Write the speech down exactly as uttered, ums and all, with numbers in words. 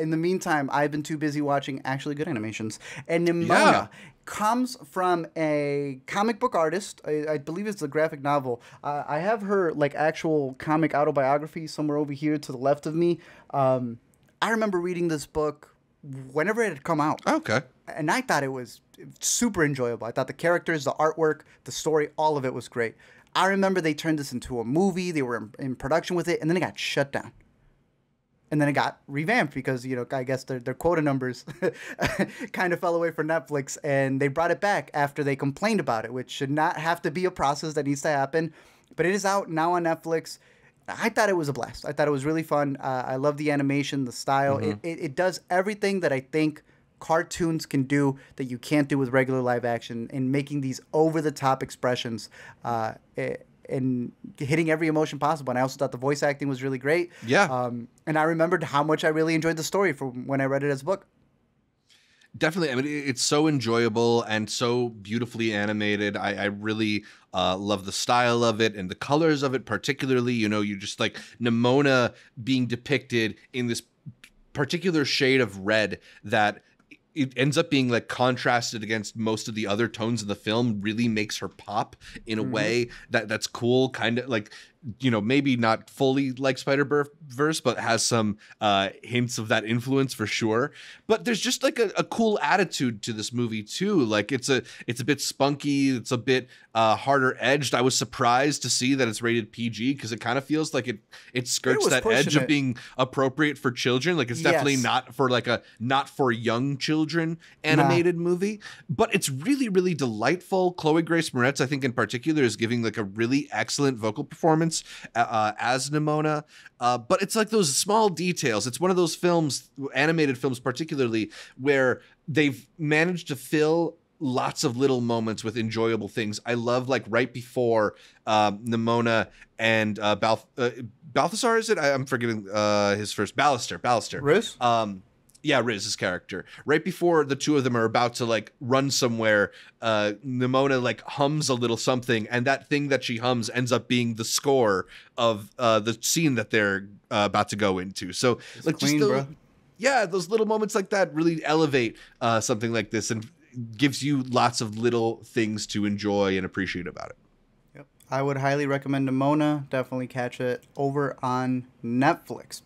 in the meantime, I've been too busy watching actually good animations. And Nimona yeah. comes from a comic book artist. I, I believe it's a graphic novel. Uh, I have her like actual comic autobiography somewhere over here to the left of me. Um, I remember reading this book whenever it had come out. Okay. And I thought it was super enjoyable. I thought the characters, the artwork, the story, all of it was great. I remember they turned this into a movie. They were in, in production with it, and then it got shut down. And then it got revamped because, you know, I guess their, their quota numbers kind of fell away for Netflix, and they brought it back after they complained about it, which should not have to be a process that needs to happen. But it is out now on Netflix. I thought it was a blast. I thought it was really fun. Uh, I love the animation, the style. Mm-hmm. it, it, it does everything that I think cartoons can do that you can't do with regular live action, in making these over-the-top expressions uh, and hitting every emotion possible. And I also thought the voice acting was really great. Yeah. Um, and I remembered how much I really enjoyed the story from when I read it as a book. Definitely. I mean, it's so enjoyable and so beautifully animated. I, I really uh, love the style of it and the colors of it particularly. You know, you just like Nimona being depicted in this particular shade of red that it ends up being like contrasted against most of the other tones in the film, really makes her pop in a mm-hmm. way that that's cool. Kind of like, you know, maybe not fully like Spider-Verse, but has some uh, hints of that influence for sure. But there's just like a, a cool attitude to this movie too. Like it's a, it's a bit spunky. It's a bit uh, harder edged. I was surprised to see that it's rated P G because it kind of feels like it, it skirts it that edge it. of being appropriate for children. Like it's yes. definitely not for like a, not for young children animated nah. movie, but it's really, really delightful. Chloe Grace Moretz, I think in particular, is giving like a really excellent vocal performance Uh, as Nimona, uh, but it's like those small details. It's one of those films, animated films particularly, where they've managed to fill lots of little moments with enjoyable things. I love like right before um, Nimona and uh, Balth uh, Balthasar, is it? I I'm forgetting uh, his first. Ballister. Ballister. Riz? Um, yeah, Riz's character. Right before the two of them are about to like run somewhere, uh, Nimona like hums a little something, and that thing that she hums ends up being the score of uh, the scene that they're uh, about to go into. So it's like clean, just the, yeah, those little moments like that really elevate uh, something like this and gives you lots of little things to enjoy and appreciate about it. Yep, I would highly recommend Nimona. Definitely catch it over on Netflix.